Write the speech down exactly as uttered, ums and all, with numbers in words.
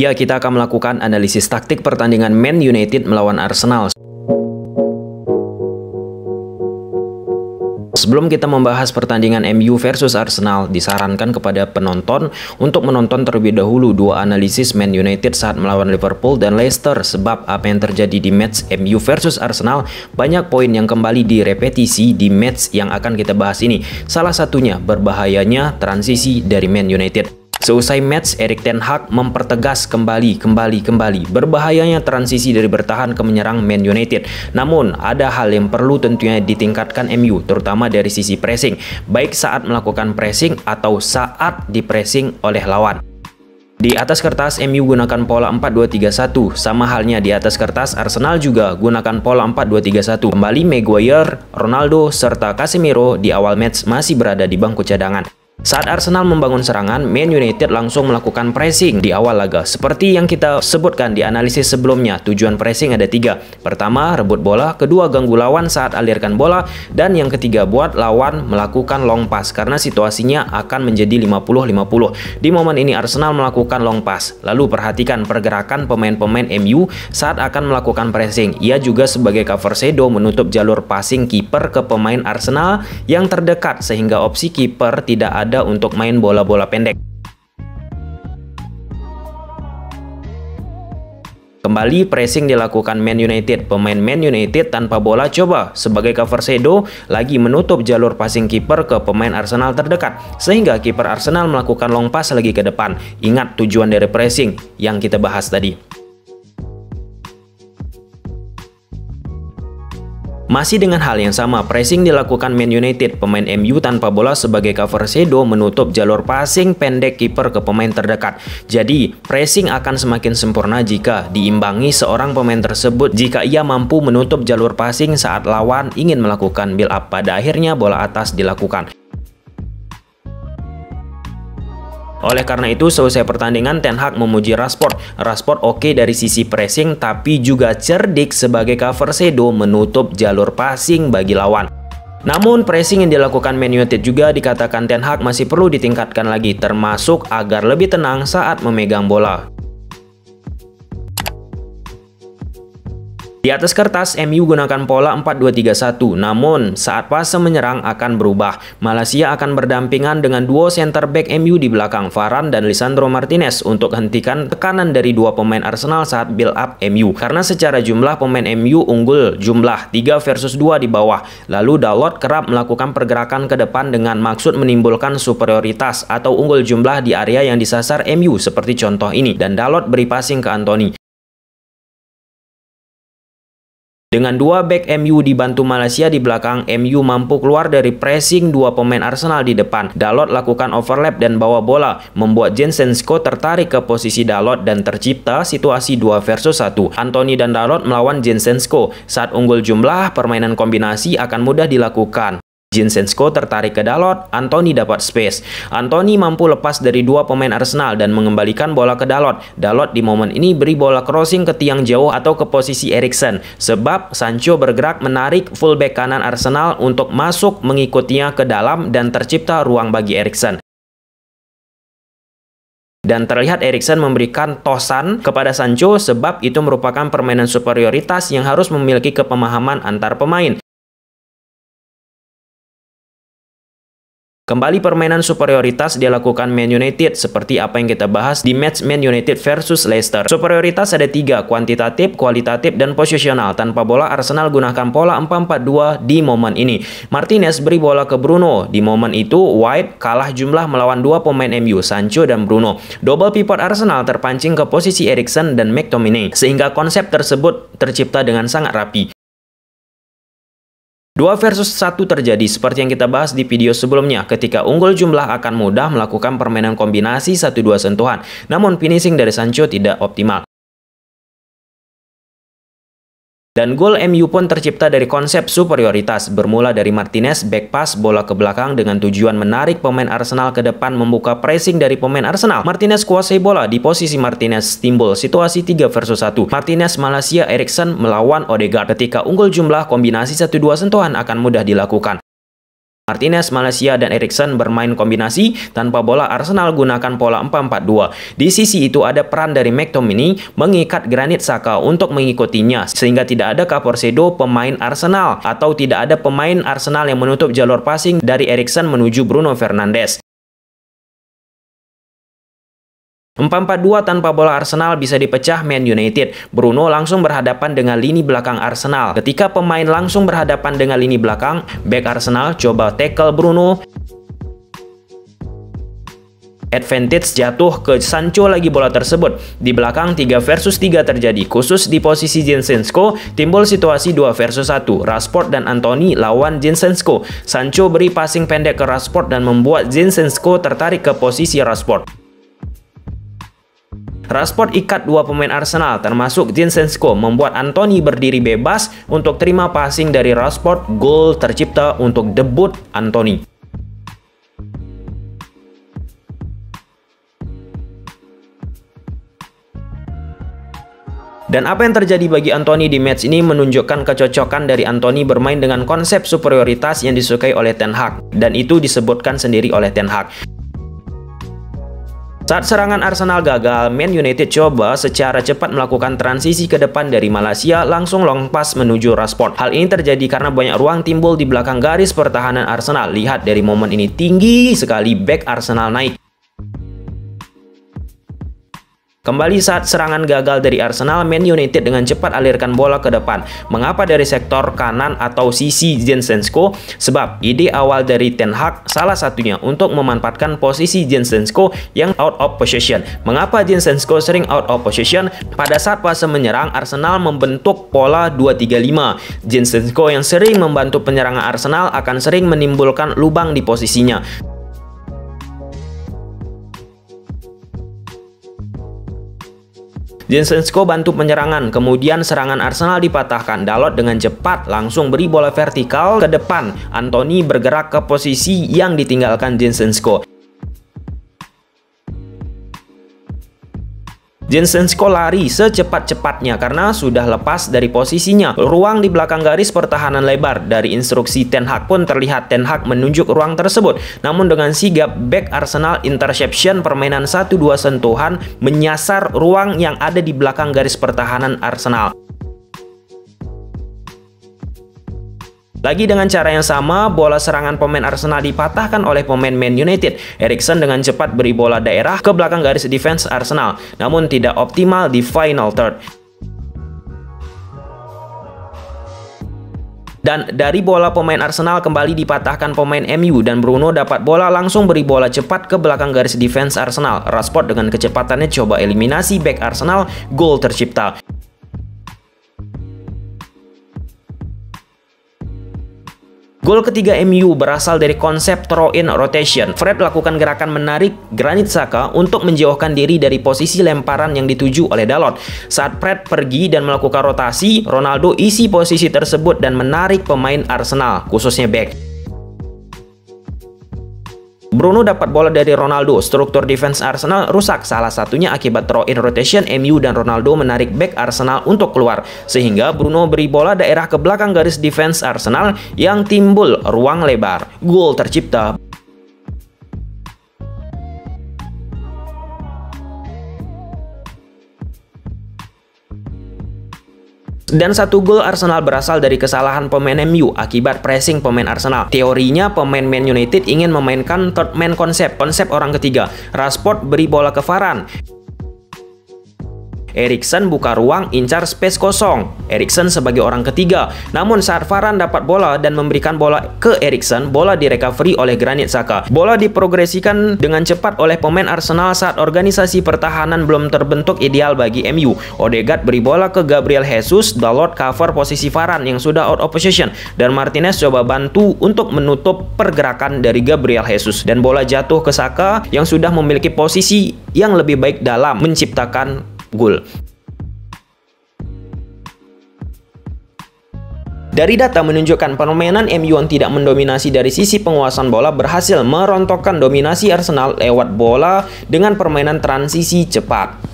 Ya, kita akan melakukan analisis taktik pertandingan Man United melawan Arsenal. Sebelum kita membahas pertandingan M U versus Arsenal, disarankan kepada penonton untuk menonton terlebih dahulu dua analisis Man United saat melawan Liverpool dan Leicester, sebab apa yang terjadi di match M U versus Arsenal banyak poin yang kembali direpetisi di match yang akan kita bahas ini. Salah satunya berbahayanya transisi dari Man United. Seusai match, Erik Ten Hag mempertegas kembali, kembali, kembali berbahayanya transisi dari bertahan ke menyerang Man United. Namun, ada hal yang perlu tentunya ditingkatkan M U, terutama dari sisi pressing, baik saat melakukan pressing atau saat dipressing oleh lawan. Di atas kertas M U gunakan pola empat dua tiga satu, sama halnya di atas kertas Arsenal juga gunakan pola empat dua tiga satu. Kembali Maguire, Ronaldo, serta Casemiro di awal match masih berada di bangku cadangan. Saat Arsenal membangun serangan, Man United langsung melakukan pressing di awal laga. Seperti yang kita sebutkan di analisis sebelumnya, tujuan pressing ada tiga. Pertama, rebut bola. Kedua, ganggu lawan saat alirkan bola. Dan yang ketiga, buat lawan melakukan long pass, karena situasinya akan menjadi lima puluh lima puluh. Di momen ini Arsenal melakukan long pass. Lalu perhatikan pergerakan pemain-pemain M U saat akan melakukan pressing. Ia juga sebagai cover shadow menutup jalur passing kiper ke pemain Arsenal yang terdekat, sehingga opsi kiper tidak ada untuk main bola-bola pendek. Kembali pressing dilakukan Man United. Pemain Man United tanpa bola coba sebagai cover shadow lagi menutup jalur passing kiper ke pemain Arsenal terdekat, sehingga kiper Arsenal melakukan long pass lagi ke depan. Ingat tujuan dari pressing yang kita bahas tadi. Masih dengan hal yang sama, pressing dilakukan Man United. Pemain M U tanpa bola sebagai cover shadow menutup jalur passing pendek kiper ke pemain terdekat. Jadi, pressing akan semakin sempurna jika diimbangi seorang pemain tersebut jika ia mampu menutup jalur passing saat lawan ingin melakukan build up. Pada akhirnya bola atas dilakukan. Oleh karena itu, selesai pertandingan Ten Hag memuji Rashford. Rashford oke okay dari sisi pressing, tapi juga cerdik sebagai cover shadow menutup jalur passing bagi lawan. Namun pressing yang dilakukan Man United juga dikatakan Ten Hag masih perlu ditingkatkan lagi, termasuk agar lebih tenang saat memegang bola. Di atas kertas, M U gunakan pola empat dua tiga satu, namun saat fase menyerang akan berubah. Malaysia akan berdampingan dengan duo center back M U di belakang, Varane dan Lisandro Martinez, untuk hentikan tekanan dari dua pemain Arsenal saat build up M U. Karena secara jumlah pemain M U unggul jumlah tiga versus dua di bawah. Lalu Dalot kerap melakukan pergerakan ke depan dengan maksud menimbulkan superioritas atau unggul jumlah di area yang disasar M U, seperti contoh ini. Dan Dalot beri passing ke Antony. Dengan dua back M U dibantu Malaysia di belakang, M U mampu keluar dari pressing dua pemain Arsenal di depan. Dalot lakukan overlap dan bawa bola, membuat Zinchenko tertarik ke posisi Dalot dan tercipta situasi dua versus satu. Antony dan Dalot melawan Zinchenko. Saat unggul jumlah, permainan kombinasi akan mudah dilakukan. Zinchenko tertarik ke Dalot, Antony dapat space. Antony mampu lepas dari dua pemain Arsenal dan mengembalikan bola ke Dalot. Dalot di momen ini beri bola crossing ke tiang jauh atau ke posisi Eriksen, sebab Sancho bergerak menarik fullback kanan Arsenal untuk masuk mengikutinya ke dalam dan tercipta ruang bagi Eriksen. Dan terlihat Eriksen memberikan tosan kepada Sancho, sebab itu merupakan permainan superioritas yang harus memiliki kepemahaman antar pemain. Kembali permainan superioritas dilakukan Man United seperti apa yang kita bahas di match Man United versus Leicester. Superioritas ada tiga, kuantitatif, kualitatif, dan posisional. Tanpa bola, Arsenal gunakan pola empat empat dua di momen ini. Martinez beri bola ke Bruno. Di momen itu, White kalah jumlah melawan dua pemain M U, Sancho dan Bruno. Double pivot Arsenal terpancing ke posisi Eriksen dan McTominay, sehingga konsep tersebut tercipta dengan sangat rapi. dua versus satu terjadi seperti yang kita bahas di video sebelumnya. Ketika unggul jumlah akan mudah melakukan permainan kombinasi satu dua sentuhan. Namun finishing dari Sancho tidak optimal. Dan gol M U pun tercipta dari konsep superioritas. Bermula dari Martinez back pass bola ke belakang dengan tujuan menarik pemain Arsenal ke depan, membuka pressing dari pemain Arsenal. Martinez kuasai bola. Di posisi Martinez timbul situasi tiga versus satu. Martinez Malaysia, Eriksen melawan Odegaard. Ketika unggul jumlah, kombinasi satu dua sentuhan akan mudah dilakukan. Martinez, Malaysia, dan Eriksen bermain kombinasi tanpa bola. Arsenal gunakan pola empat empat dua. Di sisi itu ada peran dari McTominay mengikat Granit Xhaka untuk mengikutinya, sehingga tidak ada Caporcedo pemain Arsenal atau tidak ada pemain Arsenal yang menutup jalur passing dari Eriksen menuju Bruno Fernandes. empat empat dua tanpa bola Arsenal bisa dipecah Man United. Bruno langsung berhadapan dengan lini belakang Arsenal. Ketika pemain langsung berhadapan dengan lini belakang, bek Arsenal coba tackle Bruno. Advantage jatuh ke Sancho lagi bola tersebut. Di belakang tiga versus tiga terjadi. Khusus di posisi Zinchenko, timbul situasi dua versus satu. Rashford dan Antony lawan Zinchenko. Sancho beri passing pendek ke Rashford dan membuat Zinchenko tertarik ke posisi Rashford. Rashford ikat dua pemain Arsenal termasuk Zinchenko, membuat Antony berdiri bebas untuk terima passing dari Rashford. Gol tercipta untuk debut Antony. Dan apa yang terjadi bagi Antony di match ini menunjukkan kecocokan dari Antony bermain dengan konsep superioritas yang disukai oleh Ten Hag, dan itu disebutkan sendiri oleh Ten Hag. Saat serangan Arsenal gagal, Man United coba secara cepat melakukan transisi ke depan dari Malaysia, langsung long pass menuju Rashford. Hal ini terjadi karena banyak ruang timbul di belakang garis pertahanan Arsenal. Lihat dari momen ini, tinggi sekali bek Arsenal naik. Kembali saat serangan gagal dari Arsenal, Man United dengan cepat alirkan bola ke depan. Mengapa dari sektor kanan atau sisi Zinchenko? Sebab ide awal dari Ten Hag salah satunya untuk memanfaatkan posisi Zinchenko yang out of possession. Mengapa Zinchenko sering out of possession? Pada saat fase menyerang, Arsenal membentuk pola dua tiga lima. Zinchenko yang sering membantu penyerangan Arsenal akan sering menimbulkan lubang di posisinya. Zinchenko bantu penyerangan, kemudian serangan Arsenal dipatahkan. Dalot dengan cepat langsung beri bola vertikal ke depan. Antony bergerak ke posisi yang ditinggalkan Zinchenko. Zinchenko lari secepat-cepatnya karena sudah lepas dari posisinya. Ruang di belakang garis pertahanan lebar. Dari instruksi Ten Hag pun terlihat Ten Hag menunjuk ruang tersebut. Namun dengan sigap bek Arsenal interception permainan satu dua sentuhan menyasar ruang yang ada di belakang garis pertahanan Arsenal. Lagi dengan cara yang sama, bola serangan pemain Arsenal dipatahkan oleh pemain Man United. Eriksen dengan cepat beri bola daerah ke belakang garis defense Arsenal, namun tidak optimal di final third. Dan dari bola pemain Arsenal kembali dipatahkan pemain M U, dan Bruno dapat bola langsung beri bola cepat ke belakang garis defense Arsenal. Rashford dengan kecepatannya coba eliminasi bek Arsenal, gol tercipta. Gol ketiga M U berasal dari konsep throw-in rotation. Fred lakukan gerakan menarik Granit Xhaka untuk menjauhkan diri dari posisi lemparan yang dituju oleh Dalot. Saat Fred pergi dan melakukan rotasi, Ronaldo isi posisi tersebut dan menarik pemain Arsenal, khususnya bek. Bruno dapat bola dari Ronaldo. Struktur defense Arsenal rusak, salah satunya akibat throw-in rotation M U dan Ronaldo menarik bek Arsenal untuk keluar, sehingga Bruno beri bola daerah ke belakang garis defense Arsenal yang timbul ruang lebar. Gol tercipta. Dan satu gol Arsenal berasal dari kesalahan pemain M U akibat pressing pemain Arsenal. Teorinya pemain Man United ingin memainkan third man konsep, konsep orang ketiga. Rashford beri bola ke Varane. Eriksen buka ruang, incar space kosong. Eriksen sebagai orang ketiga. Namun saat Varane dapat bola dan memberikan bola ke Eriksen, bola direcovery oleh Granit Xhaka. Bola diprogresikan dengan cepat oleh pemain Arsenal saat organisasi pertahanan belum terbentuk ideal bagi M U. Odegaard beri bola ke Gabriel Jesus, Dalot cover posisi Varane yang sudah out of possession, dan Martinez coba bantu untuk menutup pergerakan dari Gabriel Jesus. Dan bola jatuh ke Xhaka yang sudah memiliki posisi yang lebih baik dalam menciptakan gol. Dari data menunjukkan permainan M U yang tidak mendominasi dari sisi penguasaan bola berhasil merontokkan dominasi Arsenal lewat bola dengan permainan transisi cepat.